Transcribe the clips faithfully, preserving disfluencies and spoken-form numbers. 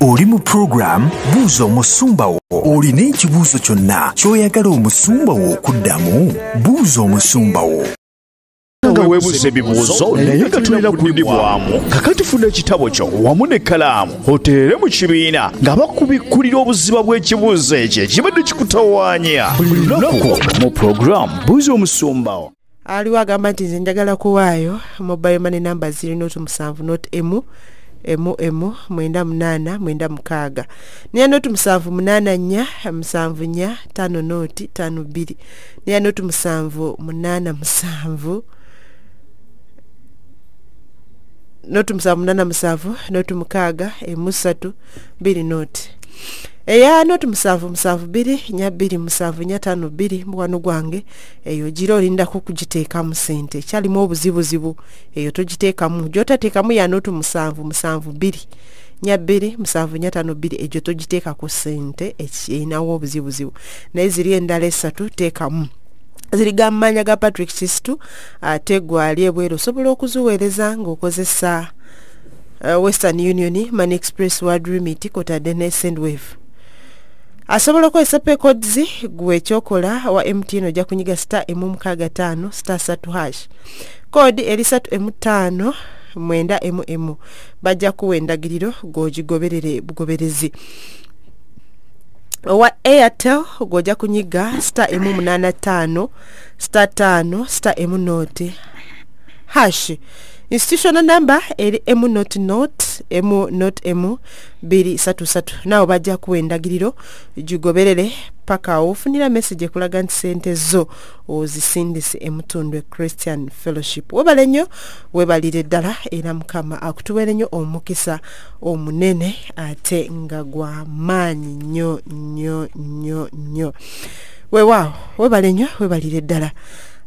Oli mu program Buuza Omusumba Wo. Oli n'ekibuuzo kyonna ky'oyagala omusumba wo okuddamu. Buuza Omusumba Wo. Webuze ebibuuzo naye nga tulina kuddibwamu. Kakati funa ekitabo kyo wamu n'ekkalaamu oteere mu kibiina nga bakubikkulira obuziba bw'ekibuuzo ekyo ekibadde kikutawaanya. Buli lunaku mu program Buuza Omusumba Wo. Aliwo agamba nti nze njagala kuwaayo mobile money number zero noti musanvu noti emu emu emu mwenda munana mwenda mkaga niya notu musanvu munana nya musanvu nya tano noti tano bili niya notu musanvu munana musanvu notu musanvu munana musanvu notu mkaga emu satu bili noti eya notu musanvu musanvu bili nya bili musanvu nya tano bili mwanu gwange eyo jiro linda kukujiteka musente chali mwobu zivu zivu eyo tojiteka mu jota teka mu ya notu musanvu musanvu bili nya bili musanvu nya tano bili eyo tojiteka kusente echina wobu zivu zivu na izirie ndale satu teka mu ziriga mmanya ga Patrick Kisitu ategwa aliebwero sobola okuzuweereza ng'okozesa uh, Western Union Money Express World Remit kotadde ne Sendwave asobola kwesa pe kodzi gwe chokola wa M T N oja kunyiga star emumkaga tano star satu hash kodi elisatu emutano mwenda emu emu bajja kuwendagiriro gojigoberere bugoberezi wa Airtel goja kunyiga star emu munana tano star tano star emu note hash institutional number eri emu not not emu not emu bili satu satu nao bajja kuwendagiriro jugoberere paka ofunira message kulaga nti sente zo ozisindise Mutundwe Christian Fellowship webale nnyo webalire ddala era Mukama akutuweere nnyo omukisa omunene ate nga gwa maanyi nnyo nnyo nnyo nnyo weewaawo webale nnyo webalire ddala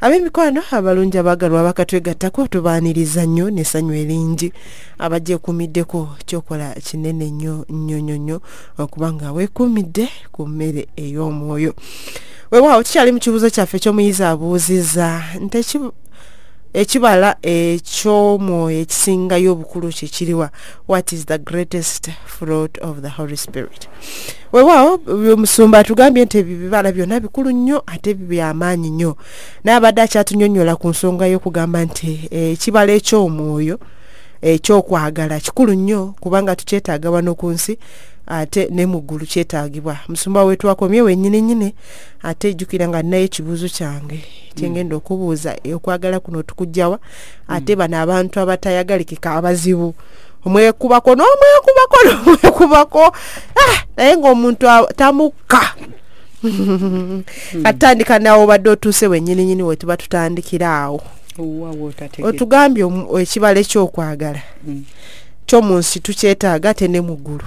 abemikwano abalunja bagalwa bakatwegattako tubaaniriza nnyo n'essanyu eringi abajja ekuumiddeko kyokola kinene nnyo nnyo nnyo nnyo okubanga weekuumidde ku mmere ey'omwoyo weewaawo kikyali mu kibuuzo kyaffe ky'omuyizi abuuziza nti ekibala eky'omwoyo ekisingayo obukulu kye kiriwa what is the greatest fruit of the Holy Spirit weewaawo omusumba atugambye nti ebibala byonna bikulu nnyo ate byamaanyi nnyo n'abadde akyatunnyonnyola ku nsonga y'okugamba nti ekibala eky'omwoyo ekyokwagala kikulu nnyo kubanga tukyetaaga wano ku nsi ate ne mu ggulu kyetaagibwa musumba we twakomye wennyini nnyini ate ejjukira nga nnayo ekibuuzo kyange kyengenda okubuuza okwagala kuno tukugjawa ate bano abantu abatayagalika abazibu omwekubako n'omwekubako n'omwekubako ah naye ng'omuntu tamukka atandika naawe obadde otuuse wennyininyini we tuba tutandikira awo otugambye ekibala ekyokwagala ky'omu nsi tukyetaaga ate ne mu ggulu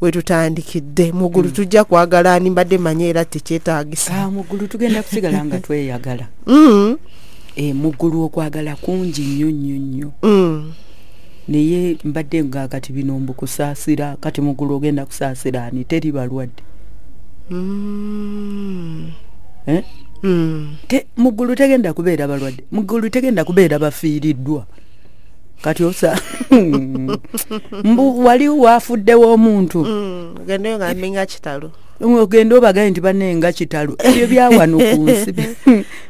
wetutandikidde mugulu tujja kwagala ani mbadde manye era tekyetaagisa mugulu tugenda kusigala nga tweyagala mugulu okwagala kungi nnyo nnyo nnyo naye mbadde nga kati bino mbukusaasira kati mugulu ogenda kusaasira ani teri balwadde mugulu tegenda kubeera balwadde mugulu tegenda kubeera bafiiriddwa kati osa mbu waliwo afuddewo omuntu ogendeyo nga minga kitalo ogenda obagaye nti banenga kitalo ebyo bya wano ku nsi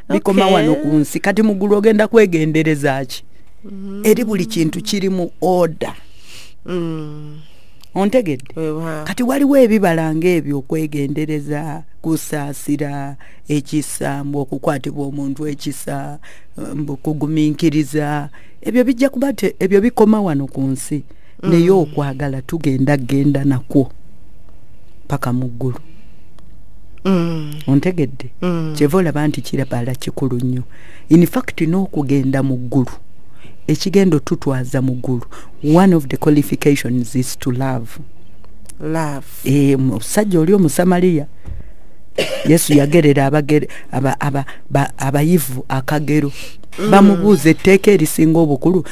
bikoma wano ku nsi kati mugulu ogenda kwegendereza ki eri buli kintu kirimu order ontegedde kati waliwo ebibala ng'ebyo okwegendereza kusaasira ekisa mbu okukwatibwa omuntu ekisa mbu okugumiikiriza ebyo bijja kuba ebyo bikoma wano ku nsi naye okwagala tugenda genda nakwo paka mu ggulu ontegedde kyeva olaba nti kirabala kikulu nnyo in fact n'okugenda mu ggulu ekigendo tutwaza muguru one of the qualifications is to love love eh musajja oli omusamaria Yesu yagerera abagere aba aba abayivu akagero bamubuuze etteeka erisinga obukulu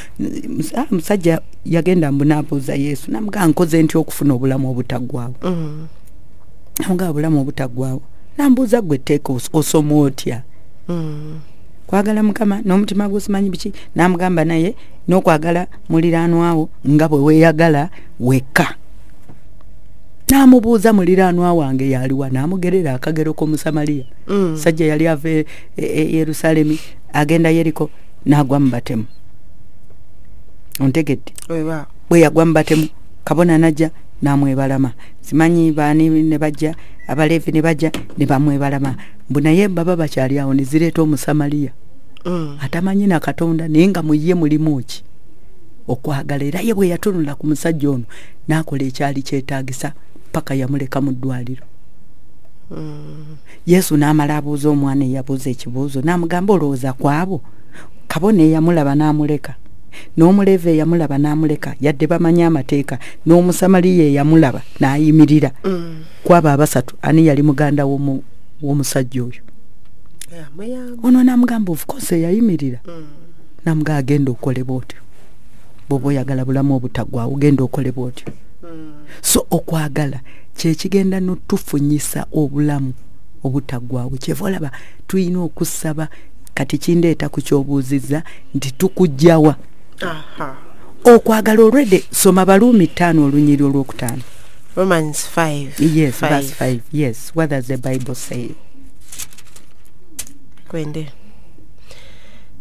musajja yagenda mbunabuuza Yesu namuga nkoze nti okufuna obulamu obutaggwaawo namuga obulamu obutaggwaawo nambuuza gwe etteeka osoma otya kwagala Mukama n'omutima gwo simanyi biki namugamba naye n'okwagala muliraanwawo nga bwe weeyagala wekka Namubuuza muliraanwa wange yaliwa namugerera akagero ko Musamaliya. Mm. Sajja yali ave e, e, Yerusalemu agenda Yeriko nagwa mbatemu. Ontegedde. Wewa. Bwe yagwa mbatemu kabona najja namwebalama. Simanyi bani ne bajja abalevi ne bajja ne bamwebalama. Mbuna ye baba bakyali awo nizireeta Omusamaliya. Mm. Atamanyi na Katonda nenga muyiye mulimu ki. Okwagala era ye bwe yatunula ku musajja ono nakola ekyali kyetaagisa paka yamuleka mu ddwaliro. Mm. Yesu n'amala abuuza omwana eyabuuza ekibuuzo n'amugamba olowooza kwabo kabona eyamulaba n'amuleka n'omuleevi eyamulaba n'amuleka yadde bamanyi amateeka n'omusamaliya eyamulaba n'ayimirira. Mm. Kwabo abasatu ani yali muganda w'omusajja oyo. Yeah, ono n'amugamba of course eyayimirira. Mm. Namuga agenda okolebwa otyo bobo yagala bulamu obutagwa ugenda okolebwa otyo. Mm. So okwagala kye kigenda n'otufunyisa obulamu obutagwawo kyevolaba tuyina okusaba kati kindeeta ku kyobuuzizza nti tukujjawa. Aha. Okwagala already soma Baluumi ttaano olunyiri olwokutaano. Romans five. Yes, five. Verse five. Yes, what does the Bible say? Kwende.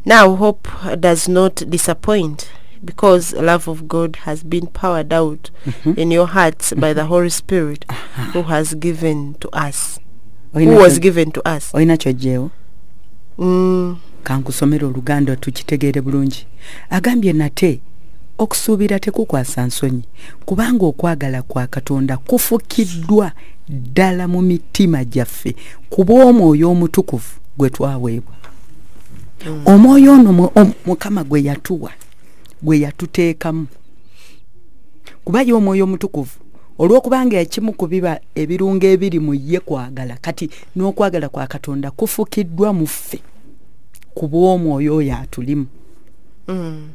Now hope does not disappoint, because love of God has been poured out mm-hmm. in your hearts by the Holy Spirit uh-huh. who has given to us. Oina who was given to us. Oina chojeo. Mm. Kankusomero Luganda tuchitegere bulungi. Agambye nate okusubira tekukwasa sansonyi. Kubanga okwagala kwa Katonda kufukiddwa ddala mu mitima gyaffe ku bw'Omwoyo Omutukuvu gwe twaweebwa. Mm. Omwoyo ono Mukama gwe yatuwa. Gwe yatuteekamu kubaye omwoyo omutukuvu olw'okubanga ekimu ku biba ebirungo ebiri mu ye kwagala kati n'okwagala kwa Katonda kufukiddwa mu ffe ku bw'omwoyo oyo atulimu. Mm.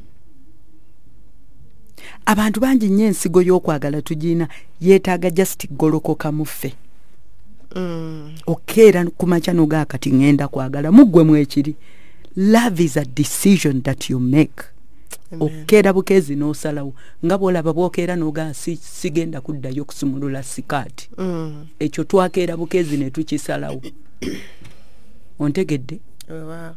Abantu bangi nnyo ensigo y'okwagala tugiina yeetaaga just golokoka mu ffe. Mm. Okeera ku makya noga kati ngenda kwagala muggwe mwekiri. Love is a decision that you make. Okeda bukezi no salawo ngabola babokera noga si, sigenda kuddayo kusumulula sikati. Mm. Ekyo twakera bukezi ne tukisalawo. Ontegedde. Wow.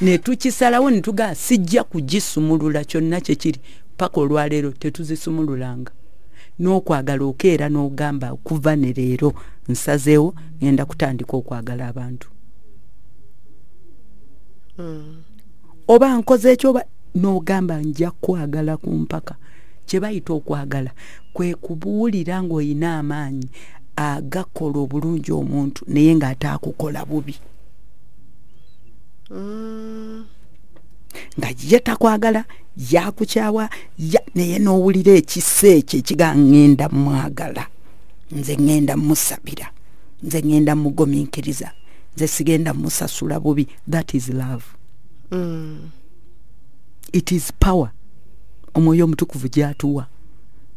Ne tukisalawo ne tuga sijja kujisumulula kyonna kyekiri pako olwaleero tetuzisumululanga. N'okwagala okera n'ogamba okuva ne leero nsazeewo ngenda kutandika okwagala abantu. Mm. Oba nkoze ekyo ba no gamba nja kwagala kumpaka kyebayita okwagala kwe kubuulira ng'oyina amaanyi agakola obulungi omuntu naye ng'ataakukola bubi. Mm. Nga ye takwagala yakukyawa ya, naye n'owulira ekisa ekyo ekiga ngenda mwagala nze ngenda musabira nze ngenda mugomiikiriza nze sigenda musasula bubi. That is love. Mm. It is power omwoyo omutukuvu gyatuwa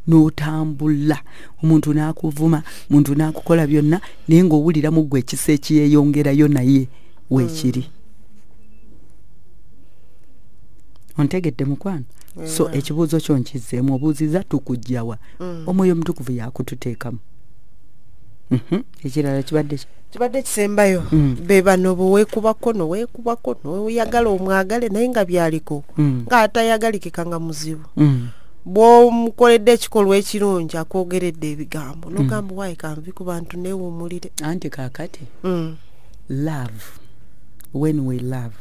n'otambula omuntu n'akuvuma omuntu n'akukola byonna naye ng'owulira mu ggwe ekisa ekiyeeyongerayo naye weekiri. Mm. Ontegedde mukwano. Yeah. So ekibuuzo kyo nkizzeemu obuuziza tukugjawa. Mm. Omwoyo omutukuvu yakututeekamu. Mm-hmm. Ekirala kibadde kibadde kisembayo. Mm. Beba nobuweekubako noweekubako noyagala omwagale naye nga byaliko mm. ng'atayagalikika nga muzibu. Mm. Bw'omukoledde ekikolwa ekirungi akwogeredde ebigambo n'ogamba mm. wayi kanvi ku bantu neewummulire anti kaakati. Mm. Love, when we love,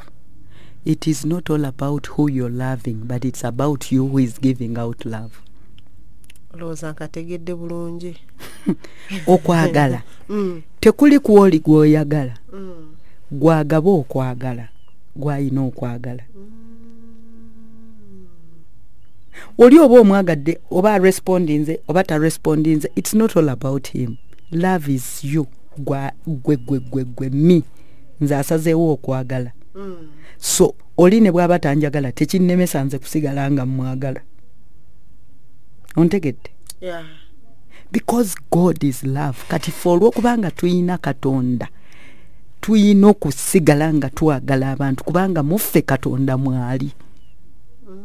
it is not all about who you're loving, but it's about you who is giving out love. Loza nkategedde bulungi. Okwagala. Mm. Tekuli kuoli gwoyagala. Mm. Gwagaba okwagala. Gwayina okwagala. Mm. Oli oba omwagadde oba respondinze oba ta respondinze, it's not all about him. Love is you. Gwa gwe gwe gwe gwe mi. Nze asazeewo okwagala. Mm. So oline bwaba tanjagala tekinnemesa nze kusigala nga mwagala. Ontegedde. Yeah. Because God is love. Kati folwo kubanga tuina Katonda. Tuino kusigala nga twagala abantu kubanga muffe Katonda mwali. Mm.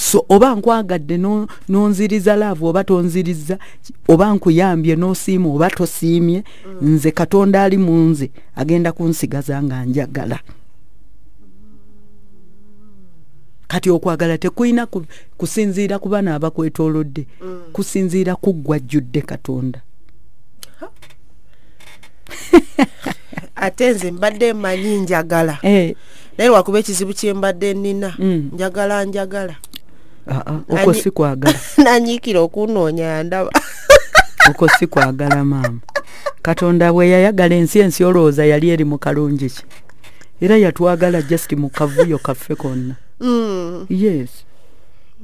so oba nkwagadde no nonziriza love oba tonziriza oba nkuyambye no simu oba tosiimye mm. nze Katonda ali munze agenda kunsigaza nga njagala kati okwagala tekuyina ku, kusinziira ku bana abakwetoolodde mm. kusinziira kuggwajjudde Katonda atenze mbadde manyi njagala eh naye wakube ekizibu kye mbadde nina mm. njagala njagala aa okwo si kwagala nanyikira okunoonya andaba okwo si kwagala maama Katonda bwe yayagala ensi ensi olowooza yali eri mu kalungi ki era yatwagala just mu kavuyo kaffe konna mm. yes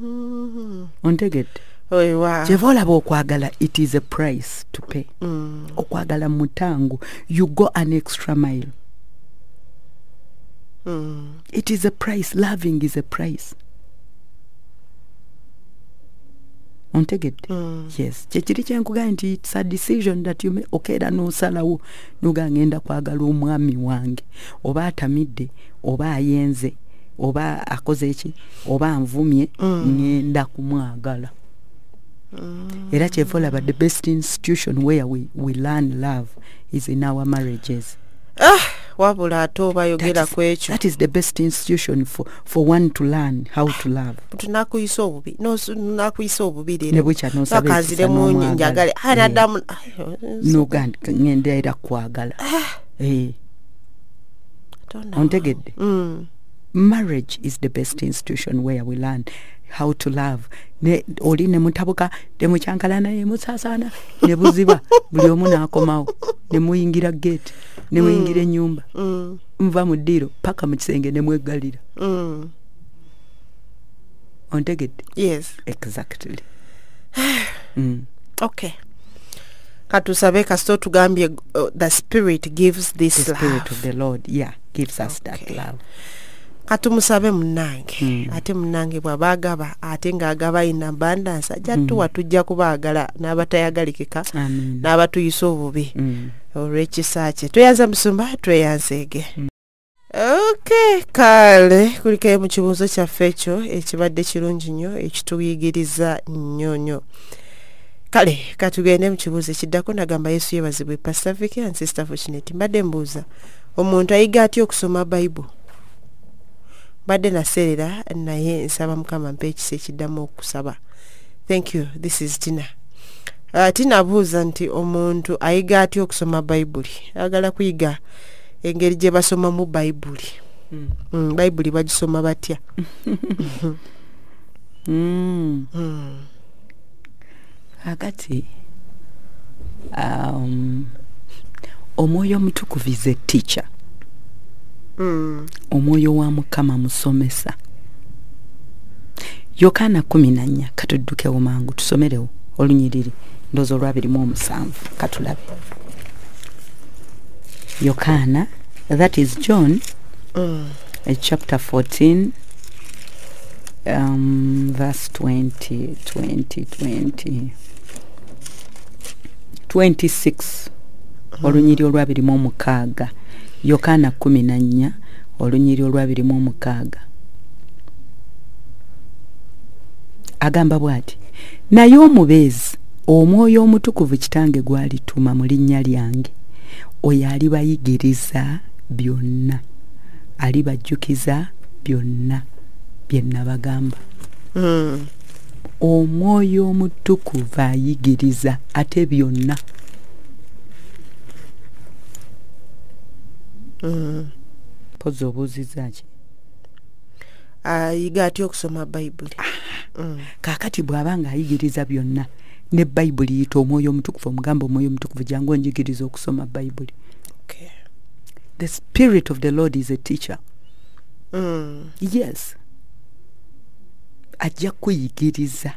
mm. ontegedde oyo wa jevola bokwagala it is a price to pay mm. okwagala mutango you go an extra mile mm. it is a price loving is a price ontegedde mm. yes chechiri chenkuga nti it's a decision that you make okera no salawo nuga ngenda kwagala omwami wange oba atamidde oba ayenze oba akoze eki oba anvumye mm. ngenda kumwagala era chefola but the best institution where we we learn love is in our marriages ah wabula atoba yogera kwecho that is the best institution for for one to learn how to love tunakuyiso bubi no nakuyiso bubi de nebucha no sabe bakazire mu njagale hana damu no gand ngende era kwagala eh don't ontegede mm marriage is the best institution where we learn how to love ne oli ne mutabuka de muchankalana ye mutsasana ne buziba buli omu nakomawo ne muyingira gate ne muyingira nyumba mm. mva mudiro paka mu kisenge ne mwegalira mm. ontegedde yes exactly mm. okay katusabe kasto tugambye uh, the spirit gives this the love the spirit of the Lord yeah gives us okay. that love atumusabe munange mm. ate munange bwabagaba ate nga agaba ina abundance ajja mm. watujja kubagala n'abatayagalika n'abatuyisa obubi mm. olw'ekisa kye tweyaza musumba tweyanzege mm. okay kale kulikayo mu kibuuzo kyaffe ekyo ekibadde kirungi nnyo ekituyigiriza nnyo nnyo kale katugende mu kibuuzo ekiddako nagamba Yesu yebazibwe Pastor Vicky and Sister Fortunate mbadde mbuuza omuntu ayiga atya okusoma Bible Bade na serera na ye nsaba mukama mpechi sekiddamu okusaba. Thank you. This is Tina. Uh, Tina buuza nti omuntu ayiga atya okusoma Bible. Agala kuyiga engeri gye basoma mu Bible. Mm. Mm, Bible bagisoma batya. mm. Mm. Akati um omwoyo mutukuvize teacher. Mm. Omwoyo wa mukama musomesa Yokana kumi na nnya katudduke omangu tusomerewo olunyiriri ndozo lwabiri mu omusanvu katulabe Yokana that is John mm. chapter fourteen um, verse twenty twenty twenty twenty-six mm. olunyiriri olwabiri mu omukaaga Yokana kumi na nnya olunyiri olwabiri mu omukaaga agamba bwati naye omubeezi omwoyo omutukuvu kitange gwalituma mu linnya lyange oyo alibayigiriza byonna alibajjukiza byonna bye nabagamba mm. omwoyo omutukuvu ayigiriza ate byonna Mm. Pozo buzizaji ayiga atya okusoma Bible ah. mm. kakati bwabanga ayigiriza byonna ne Bible yita omwoyo omutukuvu omugambo omwoyo omutukuvu jangu onjigiriza okusoma Bible okay the spirit of the Lord is a teacher mm. yes ajja kuyigiriza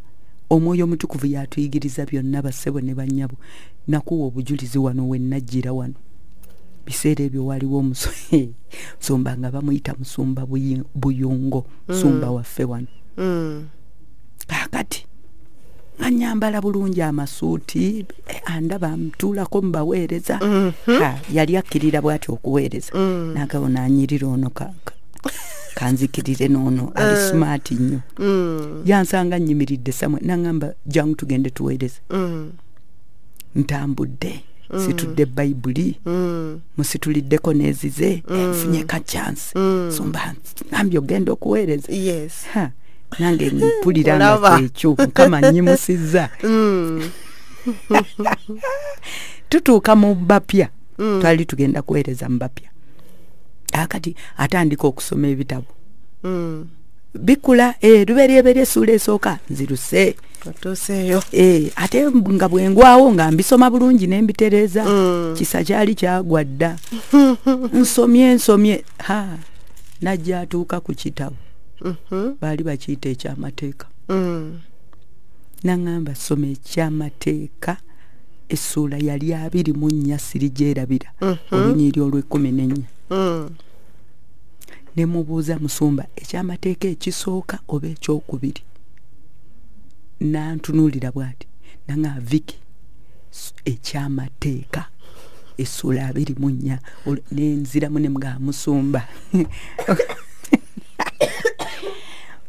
omwoyo omutukuvu yatuyigiriza byonna basebo ne bannyabo nakuwa obujulizi wano wennajjira wano biseera ebyo waliwo omusumba musumba nga bamuyita musumba buyungo musumba mm. waffe wano mm. kakati nga nyambala bulungi amasuuti andaba mtuulako mbaweereza mm -hmm. yali akkirira bw'ati okuweereza mm. nagabona anyirira ono kanka kanzikirire nono ali uh, smart nnyo mm. yansanga nyimiridde samwe nangamba jangu tugende tuweereze mm. ntambudde mm. situdde Bayibuli mm. musituliddeko nezize mm. enfunye ka chance mm. somba nambyo gendo kuweereze yes ha nange mpuliranga ekyo kama nyimusiza mm. tutuuka mu Bapya mm. twali tugenda kuweereza Mbapya akati atandika okusoma ebitabo mm. bikula eh luberebere sura esoka nziruse otoseyo eh ate nga bwengwawo nga mbisoma bulungi nembitereza mm. kisa kyali kyagwadda nsomye nsomye ha najja atuuka ku kitabo mhm mm bali bakiyita ekyamateeka mm. nangamba soma ekyamateeka esula yali abiri mu nnya sirijerabira mm -hmm. olunyiri olw'ekumi n'ennya mm. ne mubuuza Musumba ekyamateeka ekisooka oba ekyokubiri nantunuulira bw'ati nanga Viki ekyamateeka esula abiri mu nnya nenziramu ne mga Musumba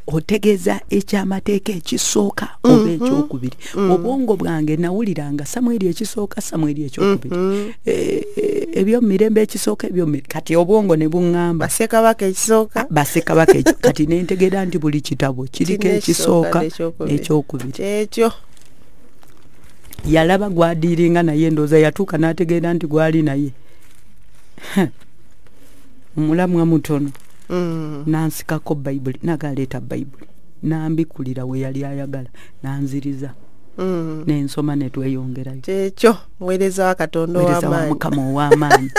otegeza ekyamateeka ekisooka mm -hmm. oba ekyokubiri mm -hmm. obwongo bwange nawuliranga Samweri ekisooka Samweri ekyokubiri mm -hmm. e, e, ebyo mirembe ekisooka ebyo kati obwongo ne bungamba Bassekabaka ekisooka Bassekabaka kati nentegeera nti buli kitabo kiriko ekisooka ekyokubiri ekyo yalaba gwadiringa naye endooza yatuuka n'ategeera nti gwali naye omulamwa mutono Mm. nansikako Bayibuli nagaleta Bayibuli nambikulira we yali ayagala nanziriza mm. nensoma netweyongerayo kyekyo muweereza wa Katonda w'amaanyi w'amaanyi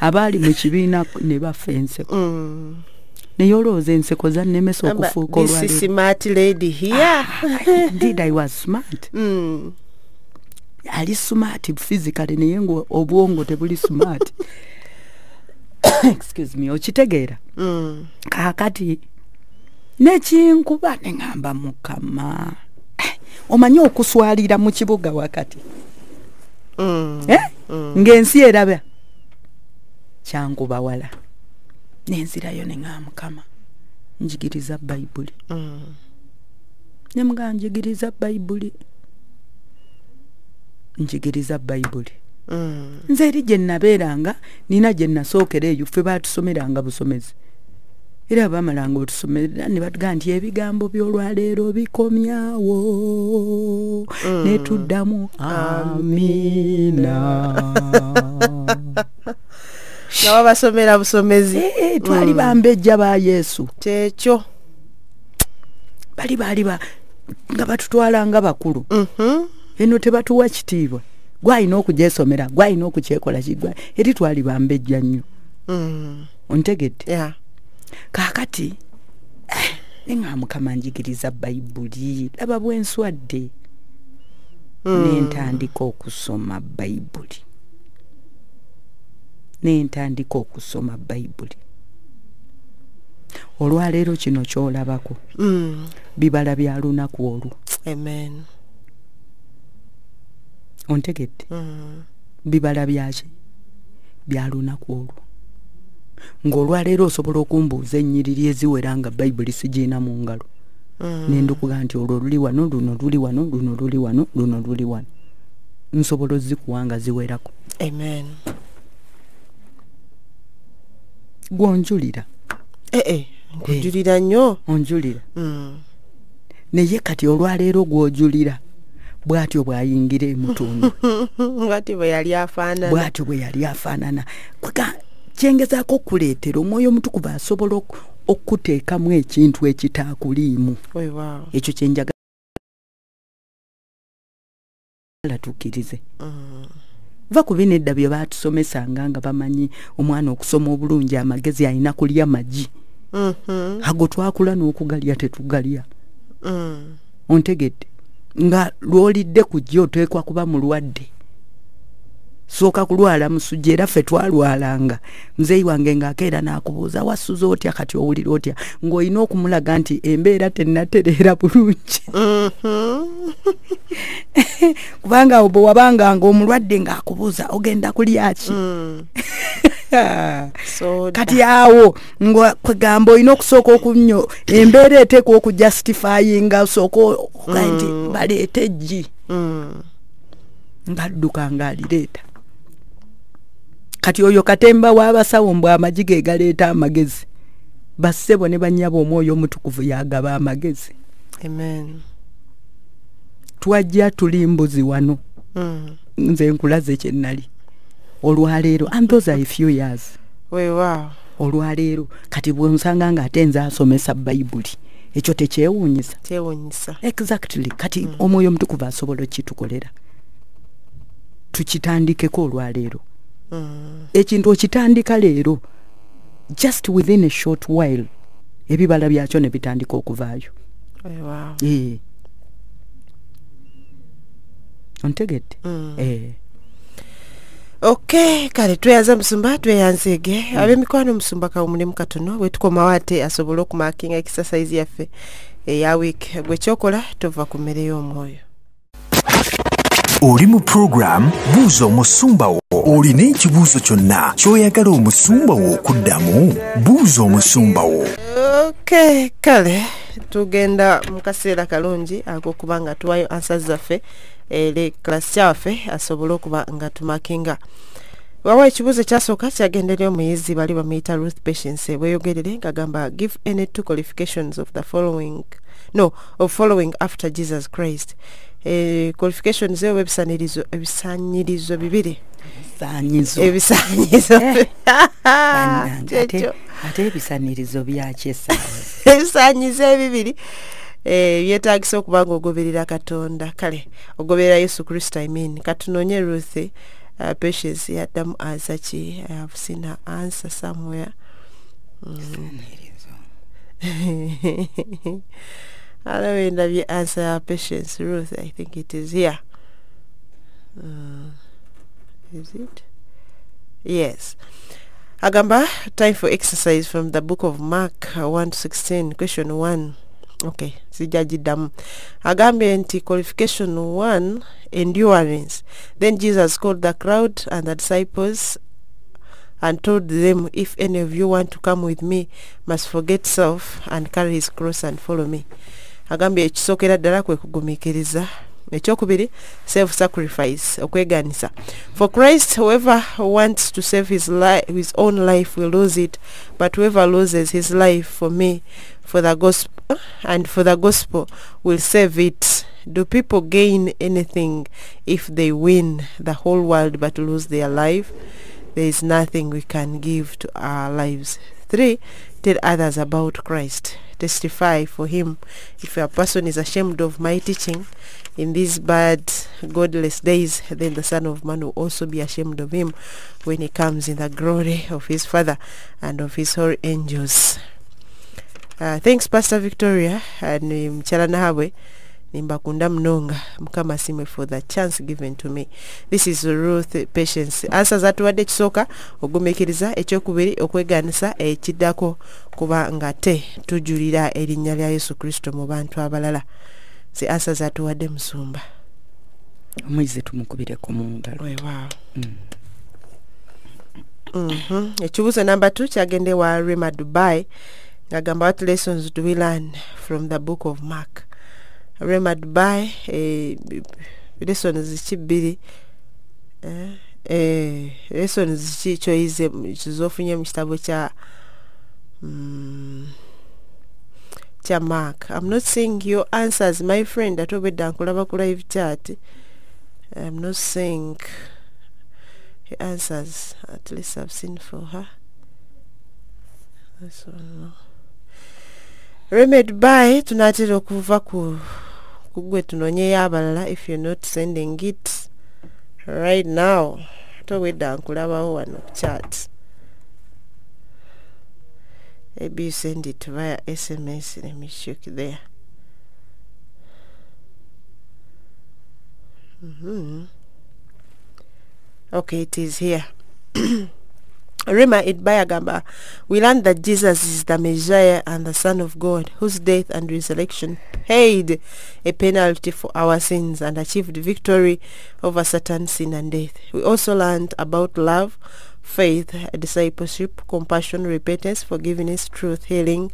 abali mu kibiina ne bafenseko mm. neyolooza enseko zannemesa okufuuka olwaleero this smart lady here ah, indeed I was smart mm. ali smart physically naye ngo obwongo tebuli smart excuse me okitegeera mm. kakati nekinkuba nengamba Mukama omanye okuswalira mu kibuga wakati mm. eh? mm. ngensi eraba kyangu bawala nenzirayo nengamba Mukama njigiriza Bayibuli mm. ne mga njigiriza Bayibuli njigiriza Bayibuli Mm. nzeri jenna beranga nina jenna sokere yufe batusomeranga busomezi era bamalanga otusomerera ne batuga nti ebigambo by'olwaleero bikomyawo mm. ne tuddamu amina nawa basomera busomezi e, e, twali mm. bambejja ba Yesu kyekyo bali bali ba nga batutwalanga bakulu mm -hmm. eno tebatuwa kitiibwa gwayina okugyesomera gwayina okukyekola kigwa eri twali bambejja nnyo mm. ontegedde yeah. kakati eh, nenga Mukama njigiriza Bayibuli laba bwenswadde mm. nentandika okusoma Bayibuli nentandika okusoma Bayibuli olwaleero kino kyolabako mm. bibala bya lunaku olwo amen ontegedde mm. bibala byaki byalunaku olwo ng'olwaleero osobola okumbuuza ennyiriri eziwera nga Bayibuli sigiina mu ngalo mm. nendukuga nti olwo luli wano luno luli wano luno luli wano luno luli wano nsobola ozikuwanga ziwerako amen gwonjulira ee eh, eh. nkujulira nnyo onjulira mm. naye kati olwaleero gwojulira bwatyo bwayingira Mutundwe bwatyo bwe yali afaanana bwatyo bwe yali afaanana kyengezaako okuleetera omwoyo omutukuvu asobola okuteekamu ekintu ekitaakuliimu ekyo kyenjagala tukkirize va ku bino edda bye baatusomesanga nga bamanyi omwana okusoma obulungi amagezi alina kulya magi ago twakula n'okugalya tetugalya ontegedde nga lwolidde kujja oteekwa kuba mulwadde sooka kulwala musujja era ffe twalwalanga muzeeyi wange ng'akeera n'akubuuza wasuza otya kati owulira otya ng'olina okumulaga nti embeera tennatereera bulungi kubanga obo wabanga ngo omulwadde nga akubuza ogenda kulyachi mm. so kati yawo ngo kwegambo ino kusoko okunyo embere eteko okujustify nga soko kandi mm. baleteji mm. ngaduka ngalireta kati oyo katemba wabasawo mbwa amajige egaleta amagezi basebo ne banyabo omwoyo omutukuvu yagaba amagezi. Amen. Tuwajia tulimbuzi wano mm. nze nkulaze chenali olwalero and those are a few years we wow olwalero kati bwonsanga nga atenza asomesa Bible echo techewunyisa techewunyisa exactly kati mm. omwoyo mtukuvu asobola kitukolera tukitandikeko olwalero mm. ekintu okitandika lero just within a short while ebibala byakyo ne bitandika okuvaayo. Hey, wow. Eh. Ontegete. Mm. Eh. Okay, kale tweyaza musumba tweyanzege. Mm. Abe mikwano musumba ka umune mukatono wetuko mawate asobolo ku making exercise yafe e, ya week gwe chokola tova kumere yo moyo. Olimu program Buuza Omusumba Wo. Olina ekibuuzo kyonna ky'oyagala omusumba wo okuddamu, buuza omusumba wo. Okay, kale tugenda mu kaseera kalungi ako kubanga tuwayo answers zaffe eri class yaffe asobola okuba nga tumakinga. Wawa ekibuuzo kyasooka kyagenderera omuyizi bali bamuyita Ruth Patience bweyogerere ng'agamba give any two qualifications of the following no of following after Jesus Christ. Eh, qualification zeo ebisanirizo ebisanirizo bibiri ebisanirizo ebisanirizo ate ate ebisanirizo byachesa ebisanirizo bibiri eh yetagisa okubango ogoberera Katonda kale ogoberera Yesu Kristo I mean katunonye Ruth uh, Patience yadamu azachi I have seen her answer somewhere mm. I don't know if you answer our Patience, Ruth. I think it is here. Uh, is it? Yes. Agamba, time for exercise from the book of Mark one sixteen, question one. Okay. Sijajidam. Agambe anti qualification one, endurance. Then Jesus called the crowd and the disciples and told them, if any of you want to come with me, must forget self and carry his cross and follow me. Agambi ekisokera ddala kwe kugumikiriza ekyokubiri self sacrifice okweganisa. For Christ, whoever wants to save his life his own life will lose it, but whoever loses his life for me for the gospel and for the gospel will save it. Do people gain anything if they win the whole world but lose their life? There is nothing we can give to our lives. Three, tell others about Christ. Testify for him. If a person is ashamed of my teaching in these bad, godless days, then the Son of Man will also be ashamed of him when he comes in the glory of his Father and of his holy angels. Uh, thanks, Pastor Victoria and Mutundwe Nahabwe. Nimbakunda mnonga mukama simwe for the chance given to me. This is Ruth Patience. Asa zatuwadde kisoka ogumekiriza ekyokubiri okweganisa ekiddako kuba ngate tujulira erinnya lya Yesu Kristo mu bantu abalala. Si asa zatuwadde musumba. Omwize tumukubire ko mungalo. We wow. Mm. Mhm. Ekibuuzo number two kyagende wa Rema Dubai. Ngagamba what lessons do we learn from the book of Mark? Remembered by a lesson is cheap, Billy. A lesson is cheap, is a Mister Butcher. Mark, I'm not seeing your answers, my friend. That will be done. Collaborative chat. I'm not seeing the answers, at least I've seen for her. That's one. Remembered by tonight, Okuva ku. If you're not sending it right now, to wait down, could have one chat. Maybe you send it via S M S. Let me check there. Mm-hmm. Okay, it is here. Rema Idbayagamba, we learned that Jesus is the Messiah and the Son of God, whose death and resurrection paid a penalty for our sins and achieved victory over Satan, sin and death. We also learned about love, faith, discipleship, compassion, repentance, forgiveness, truth, healing,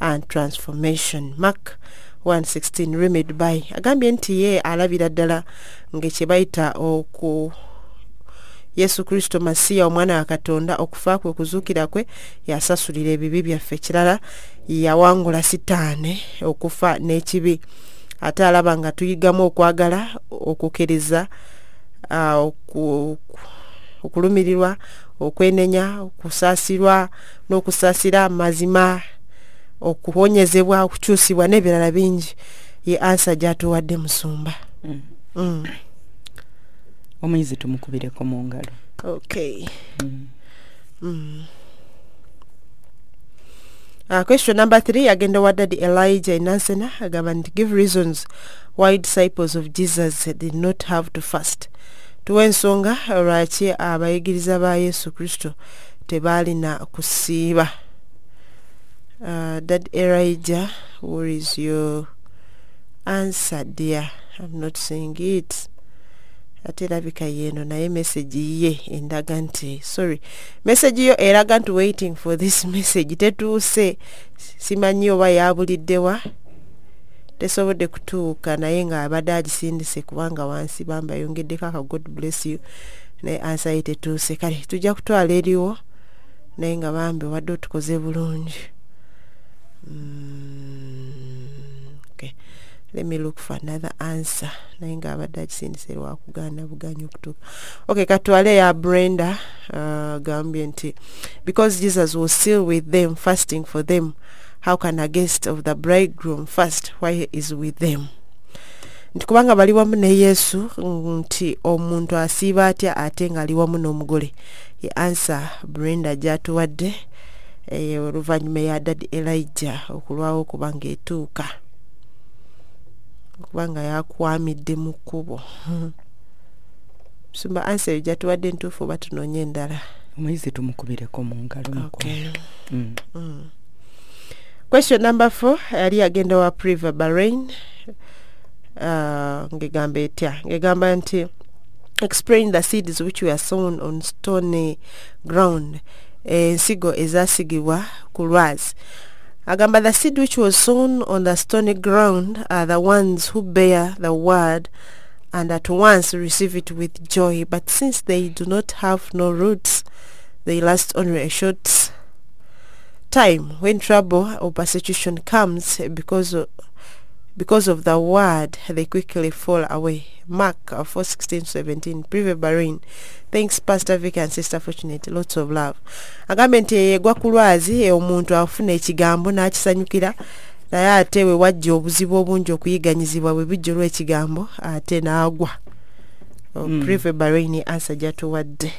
and transformation. Mark one sixteen remade by agambye nti ye alabira ddala ngechebaita oku Yesu Kristo Masiya omwana wa Katonda okufa kwe kuzukira kwe yasasulira ebibi byaffe, kirala yawangula sitaane okufa n'ekibi. Ate alaba nga tuyigamu okwagala, okukkiriza, okulumirirwa, okwenenya, okusaasirwa n'okusaasira amazima, okuhonyezebwa, okukyusibwa n'ebirala bingi. Ye ansa gy'atuwadde Musumba. Mm. Mm. Omuyizi tumukubireko mu ngalo. Okay. Mm. Mm. Uh, question number three, agenda wadadi Elijah in Ansena, agaband, give reasons why disciples of Jesus did not have to fast. Tuwensonga, rache abayigiriza ba Yesu Kristo tebali na kusiba. Uh, Dad Elijah, where is your answer, dear? I'm not saying it. Atelabika yeno na ye message ye endagante. Sorry. Message yo eragant waiting for this message. Tetu se simanyi oba yabuliddewa. Tesobodde kutuuka naye nga abadde agisindise kubanga wansi bamba yongeddeko aka God bless you. Naye answer ye tetuuse. Kale tujja kutwala eriwo naye nga bambe wadde otukoze bulungi. Mm, okay. Let me look for another answer. Nainga abadaj siniseri wakugana buganyo kutuka. Okay, katuale ya Brenda uh, Gambienti. Because Jesus was still with them, fasting for them, how can a guest of the bridegroom fast while he is with them? Ntukubanga baliwa mune Yesu, nti omuntu asiba atia atenga liwa mune omugole. He answer Brenda jatu wade. Eh, ruvanyume ya dadi Elijah okulwawo kubanga etuuka kubanga yakwamidde mu kkubo. Musumba ansa yatuwadde ntuufu oba tunonye endala. Omuyizi tumukubireko mu ngalo. Okay. Mm. Mm. Question number four, yali agenda wa Priva Bahrain uh, ngegamba etya ngegamba nti explain the seeds which were sown on stony ground. Ensigo ezasigibwa ku lwazi. Agamba, the seed which was sown on the stony ground are the ones who bear the word and at once receive it with joy, but since they do not have no roots, they last only a short time. When trouble or persecution comes because of, because of the word, they quickly fall away. Mark four sixteen seventeen. Prive Bahrain. Thanks Pastor Vic and Sister Fortunate. Lots of love. Agamente gwakulwazi e omuntu afune ekigambo n'akisanyukira naye ate we wajja obuzibu obungi okuyiganyizibwa bwe bijjolwa ekigambo ate n'agwa. Prive Bahrain answer gyatuwadde.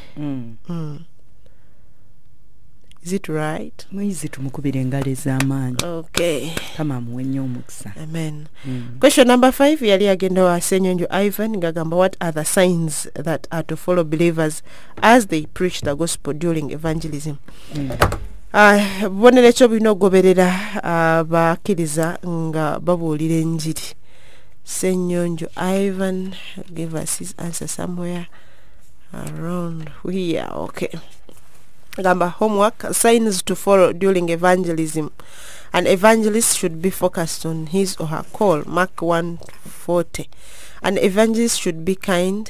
Is it right? Mwizi tumukubire ngale za amani. Okay. Kama mwenye umuksa. Amen. Mm. Question number five, yali agenda wa Senyonjo Ivan, ngagamba, what are the signs that are to follow believers as they preach the gospel during evangelism? Mm. Uh, Bwonele chobu ino goberera uh, bakiriza nga babu lile njiri. Senyonjo Ivan, give us his answer somewhere around here. Okay. Number homework, signs to follow during evangelism. An evangelist should be focused on his or her call. Mark one forty. An evangelist should be kind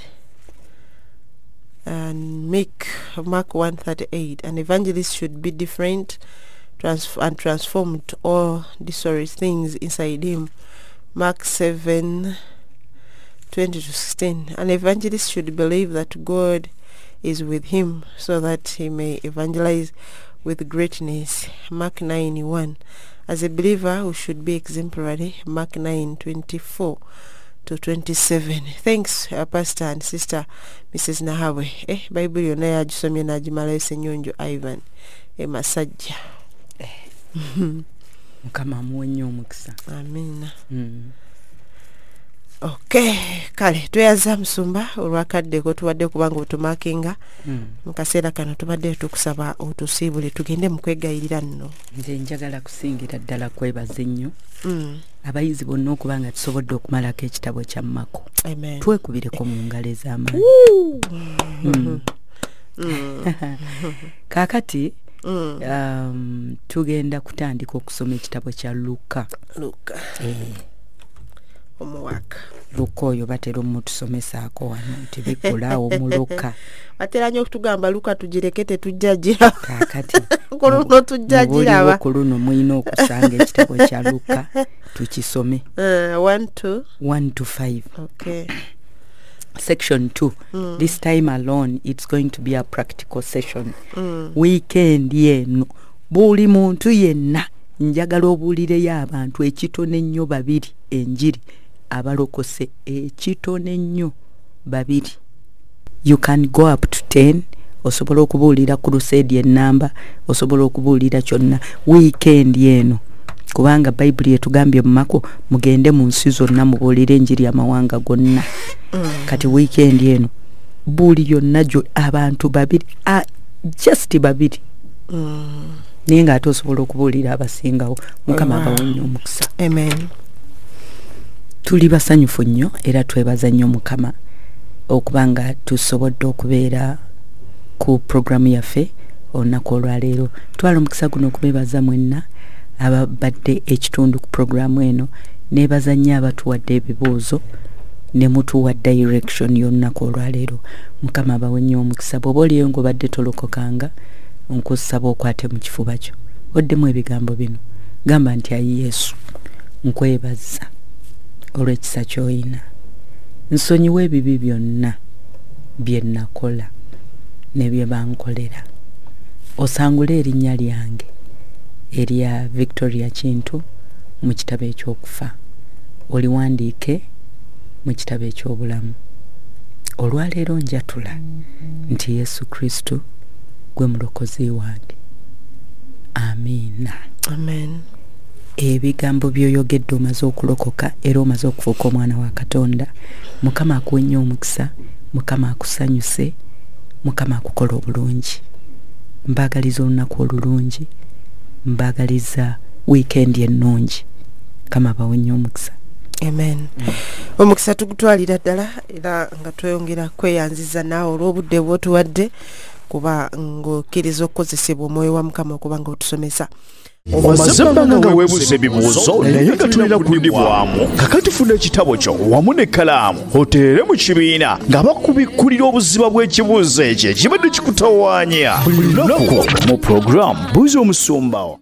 and meek. Mark one thirty-eight. An evangelist should be different trans and transformed to all disordered things inside him. Mark seven twenty to sixteen. An evangelist should believe that God is with him so that he may evangelize with greatness. Mark nine one. As a believer who should be exemplary. Mark nine twenty-four to twenty-seven. Thanks uh, Pastor and Sister Missus Nahabwe. Eh, Bible yonaya ajusomye na ajimalayo Senyonjo Ivan. Eh, masajja. Mukama muwenye omukisa. Amina. Mm. Okay, kale tuyaza Musumba olwakadde ko tubadde kubanga otumakinga mm. mukasera kano tubadde tukusaba otusibule tugende mukwegayirira nno. Nze njagala kusingira ddala kwebaze nnyo mm. abayizi bonna okubanga tusobodde okumalako ekitabo kya Mako. Amen. Twekubireko mu ngalo ez'amaanyi. Mm. Mm. Kakati Mm. um, tugenda kutandika okusoma ekitabo kya Luka. Luka. Eh. Omuwaka Luka oyo batera omutusomesaako wano tibikulaawo mu Luka batera nnyo okutugamba Luka tugirekete tujja gira kakati kuluno tujja gira aba kuluno mulina okusanga ekitabo kya Luka tukisome one to five. Okay. Section two. Mm. This time alone it's going to be a practical session. Mm. Weekend yeno buli muntu yenna njagala obulire y'abantu ekitone nnyo babiri enjiri abalokose ekitone nnyo babiri. You can go up to ten. Osobola okubuulira crusade ennamba, osobola okubuulira kyonna weekend yeno kubanga Bible yetugambye mu Mako mugende mu nsi zonna mubuulire enjiri amawanga gonna. Mm. Kati weekend yeno buli yonna jo abantu babiri a just babiri. Mm. Ninga atosobola okubuulira abasingawo mukama abawonye omukisa. Amen. Tuli basanyufu nnyo era twebaza nnyo mukama okubanga tusobodde okubeera ku programu yaffe olunaku olwaleero. Twala omukisa guno okubebaza mwenna ababadde ekitundu ku programu eno, nebaza nnyo abatuwadde ebibuuzo ne mutuwa direction y'olunaku olwaleero. Mukama abawonye omukisa bw'oba oliyo ng'obadde tolokokanga nkusaba okwate mu kifuba kyo oddemu ebigambo bino gamba nti ayi Yesu nkwebaza olw'ekisa ky'oyina, nsonyiwa ebibi byonna bye nakola ne bye bankolera, osangule erinnya lyange erya Victoria Kintu mu kitabo eky'okufa oliwandiike mu kitabo eky'obulamu. Olwaleero njatula nti Yesu Kristo gwe mulokozi wange. Amina. Amen. Ebigambo byoyogedde omaze okulokoka era omaze okufuuka omwana wa Katonda. Mukama akuwe nnyo omukisa, Mukama akusanyuse, Mukama akukola obulungi. Mbaagaliza olunaku olulungi, mbaagaliza weekend ennungi. Mukama abawe nnyo omukisa. Amen. Mm. Omukisa tugutwalira ddala era nga tweyongera kweyanziza naawe olw'obudde bw'otuwadde kuba ng'okkiriza okukozesebwa omwoyo wa Mukama okuba ng'otusomesa. Omaze ebbanga nga weebuuza ebibuuzo naye nga tulina kuddibwamu. Kakati funa ekitabo kyo wamu n'ekkalaamu oteere mu kibiina nga bakubikkulira obuziba bw'ekibuuzo ekyo ekibadde kikutawaanya. Buli lunaku mu pulogulaamu Buuza Omusumba Wo.